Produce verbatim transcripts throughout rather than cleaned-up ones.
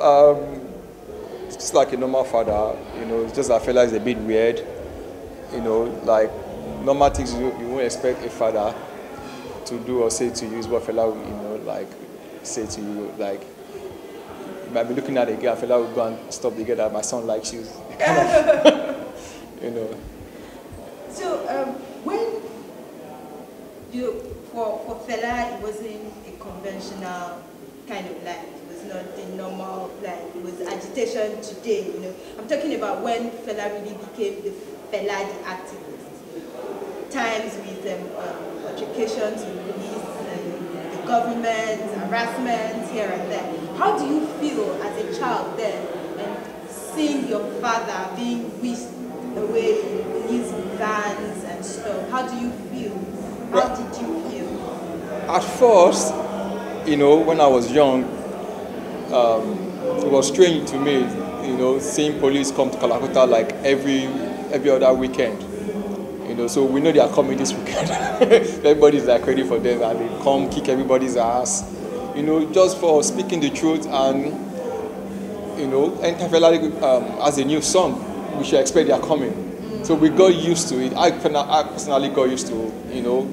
Um, it's just like a normal father, you know, it's just that Fela is a bit weird, you know, like normal things you, you won't expect a father to do or say to you is what Fela will, you know, like say to you, like, you might be looking at a girl, Fela will go and stop the girl that my son likes you, kind of, you know. So um, when you, for, for Fela, it wasn't a conventional kind of life. Not the normal, like it was agitation today, you know. I'm talking about when Fela really became the Fela the activist. Times with um, um, altercations with police and the government, harassment here and there. How do you feel as a child then, and seeing your father being whisked away in police vans and stuff? How do you feel? How did you feel? At first, you know, when I was young, Um, it was strange to me, you know, seeing police come to Kalakuta like every every other weekend. You know, so we know they are coming this weekend. Everybody's like ready for them, and they come kick everybody's ass. You know, just for speaking the truth and, you know, enter Fela um, as a new song, we should expect they are coming. So we got used to it. I, I personally got used to, you know,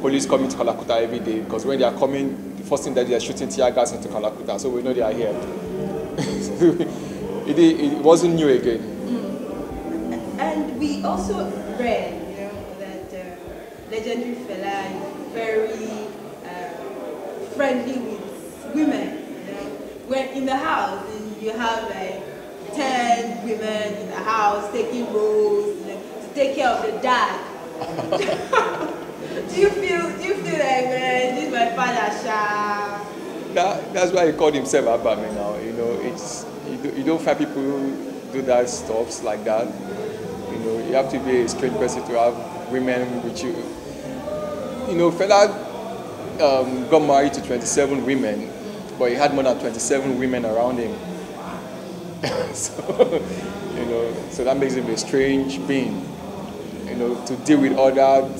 police coming to Kalakuta every day, because when they are coming, first thing that they are shooting tear gas into Kalakuta, so we know they are here. it, it wasn't new again. Mm. And we also read, you know, that uh, legendary Fela is very uh, friendly with women. You know? When in the house, you have like ten women in the house taking roles, you know, to take care of the dad. Do you feel? Do you feel like, man, this is my father, Sha? That, that's why he called himself Abba me now. You know, it's you, do, you don't find people who do that stuff like that. You know, you have to be a strange person to have women with you. You know, Fela um, got married to twenty-seven women, but he had more than twenty-seven women around him. So, you know, so that makes him a strange being. You know, to deal with all that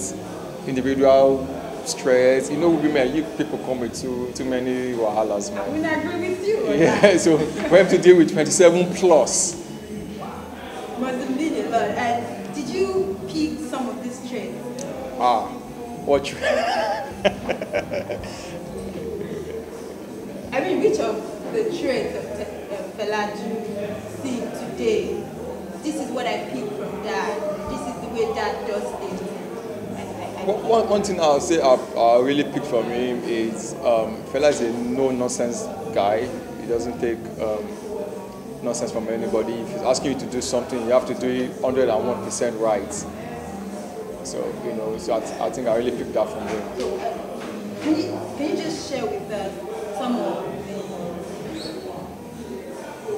individual stress, you know, women, you people come with too, too many wahalas, man. I mean, I agree with you. Yeah, so we have to deal with twenty-seven plus. Wow. Must have been a lot. And did you pick some of these traits? Ah, what traits? I mean, which of the traits of Fela do you see today? This is what I picked from Dad. This is the way Dad does things. One, one thing I'll say I, I really pick from him is um, Fela is a no-nonsense guy. He doesn't take um, nonsense from anybody. If he's asking you to do something, you have to do it one hundred and one percent right. So, you know, so I, I think I really picked that from him. So, uh, can, you, can you just share with us some of the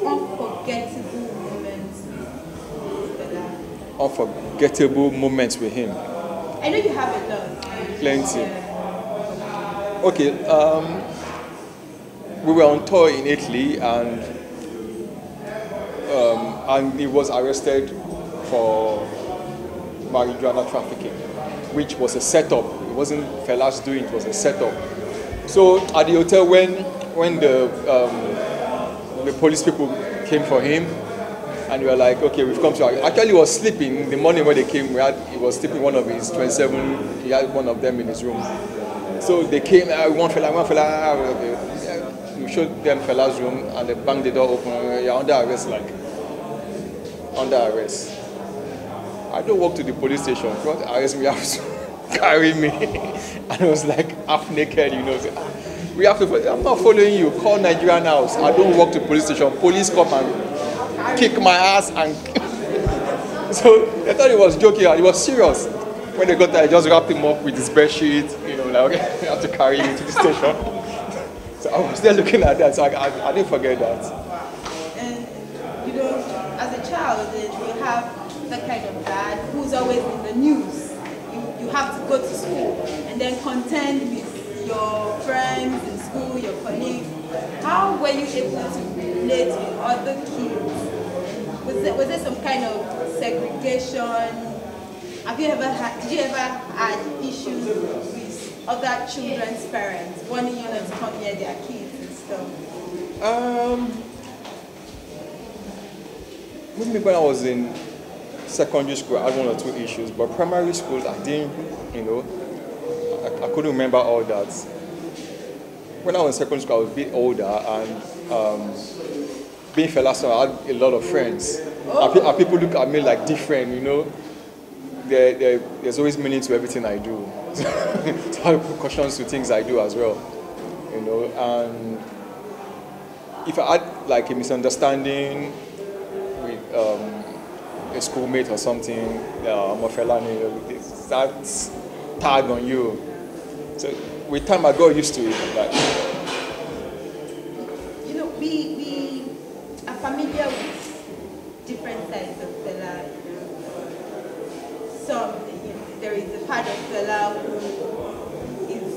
unforgettable moments with Fela? Unforgettable moments with him? I know you have a lot. Plenty. Okay, um, we were on tour in Italy, and um, and he was arrested for marijuana trafficking, which was a setup. It wasn't Fela's doing; it was a setup. So at the hotel, when when the um, the police people came for him. And we were like, okay, we've come to our... Actually, he was sleeping. The morning when they came, we had, he was sleeping one of his twenty-seven. He had one of them in his room. So they came, uh, one Fela, one Fela. We showed them Fela's room, and they banged the door open. You're under arrest, like. Under arrest. I don't walk to the police station. If you want to arrest me, you have to carry me. And I was like, half naked, you know. So, we have to... I'm not following you. Call Nigerian House. I don't walk to the police station. Police come and... kick my ass and so they thought he was joking. He was serious. When they got there, I just wrapped him up with his bed sheet, you know, like, okay, I have to carry him to the station. So I was there looking at that, so I, I, I didn't forget that. Wow. And, you know, as a child, you have that kind of dad who's always in the news. You, you have to go to school and then contend with your friends in school, your colleagues. How were you able to relate with other kids? Was there, was there some kind of segregation? Have you ever had, did you ever had issues with other children's parents wanting you to come near their kids? Um, maybe when I was in secondary school, I had one or two issues, but primary school, I didn't, you know, I, I couldn't remember all that. When I was in secondary school, I was a bit older, and um, being Fela, so I had a lot of friends. Oh. And people look at me like different, you know. There, there, there's always meaning to everything I do. So I put questions to things I do as well, you know. And if I had like a misunderstanding with um, a schoolmate or something, uh, I'm a Fela, you know, that's tag on you. So with time, I got used to it. Like, you know, we we are familiar with different sides of Fela. Some, you know, there is a part of Fela who is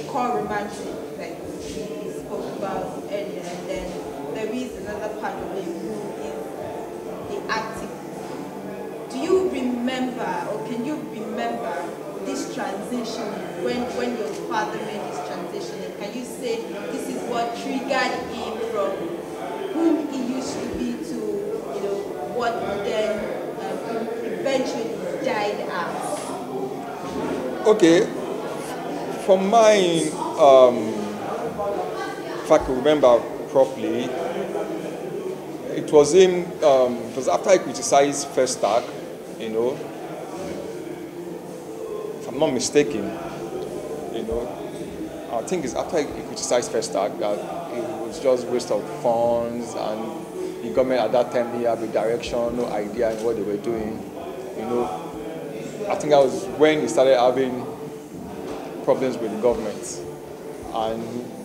a core romantic, like we spoke about earlier, and then there is another part of it who is the active. Do you remember, or can you remember, this transition when when your father made this transition? And can you say this is what triggered him from whom he used to be to, you know, what then um, eventually died as? Okay, from mine, um, if I can remember properly, it was him. Um, it was after I criticized Festac, you know. I'm not mistaken, you know, I think it's after he criticized Festac that it was just waste of funds, and the government at that time didn't have a direction, no idea in what they were doing, you know. I think that was when he started having problems with the government. And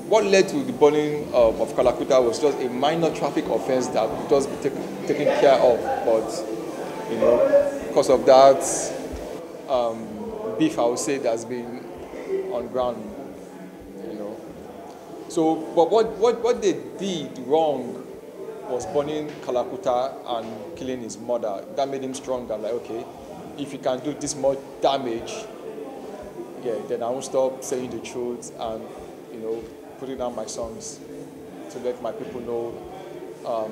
what led to the burning of, of Kalakuta was just a minor traffic offense that was taken, taken care of, but, you know, because of that, um, beef, I would say, that's been on ground, you know. So, but what, what, what they did wrong was burning Kalakuta and killing his mother. That made him stronger. Like, okay, if you can do this much damage, yeah, then I won't stop saying the truth and, you know, putting down my songs to let my people know um,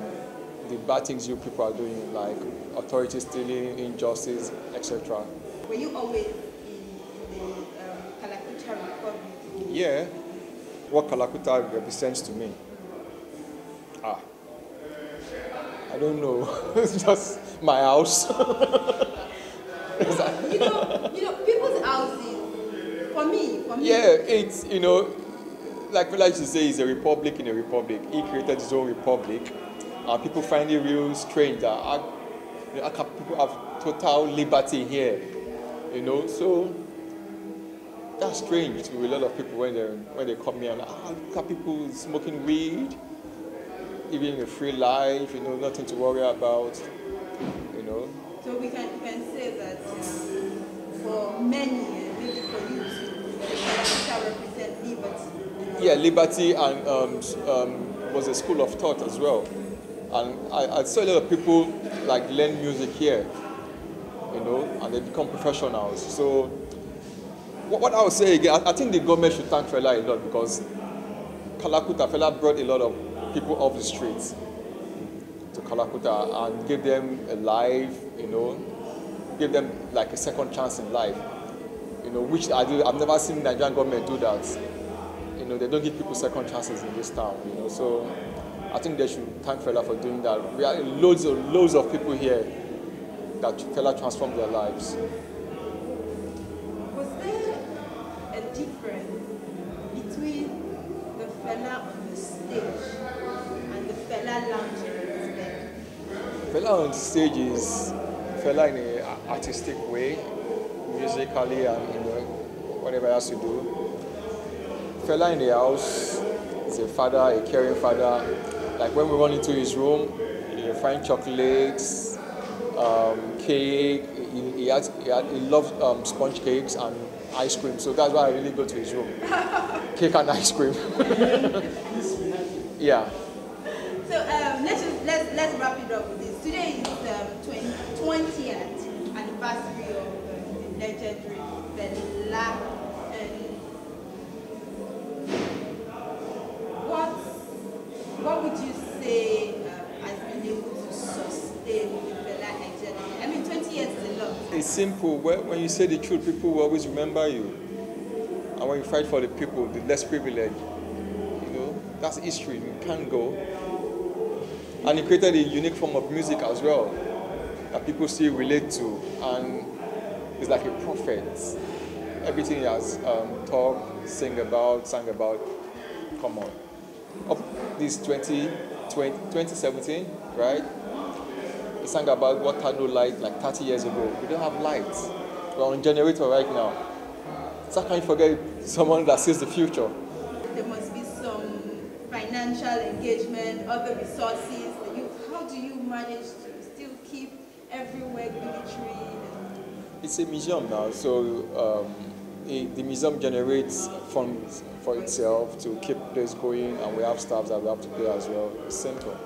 the bad things you people are doing, like authority stealing, injustice, et cetera. Were you always Yeah, what Kalakuta represents to me. Ah, I don't know. It's just my house. you know, you know, people's houses. For me, for me. Yeah, it's, you know, like we like to say, it's a republic in a republic. He created his own republic, and people find it real strange that I, you know, I can, people have total liberty here. You know, so. That's strange to a lot of people when they when they come here and ah, look at people smoking weed, living a free life, you know, nothing to worry about, you know. So we can, we can say that um, for many, maybe for you, Kalakuta represent liberty. Yeah, liberty, and um, um, was a school of thought as well. And I, I saw a lot of people like learn music here, you know, and they become professionals. So. What I would say again, I think the government should thank Fela a lot, because Kalakuta, Fela brought a lot of people off the streets to Kalakuta and gave them a life, you know, gave them like a second chance in life, you know, which I do, I've never seen Nigerian government do that. You know, they don't give people second chances in this town, you know, so I think they should thank Fela for doing that. We have loads and loads of people here that Fela transformed their lives. Fela on the stage and the Fela lounge in his bed. Fela on the stage is Fela in an artistic way, musically, and you know, whatever else you do. Fela in the house is a father, a caring father. Like when we run into his room, you find chocolates, um, cake. He, he, has, he, had, he loved um, sponge cakes and ice cream, so that's why I really go to his room. Cake and ice cream. Yeah. So um, let's just let's let's wrap it up with this. Today is the um, twentieth anniversary of um, the legendary Fela. What simple. When you say the truth, people will always remember you. And when you fight for the people, the less privileged, you know, that's history. You can't go. And it created a unique form of music as well that people still relate to. And it's like a prophet. Everything he has um, talked, sing about, sang about, come on. Up this twenty, twenty, twenty seventeen, right? He sang about what had no light like thirty years ago. We don't have lights. We're on a generator right now. So how can you forget someone that sees the future? There must be some financial engagement, other resources. You, how do you manage to still keep everywhere military? It's a museum now, so um, it, the museum generates funds for itself to keep this going, and we have staff that we have to pay as well. Simple.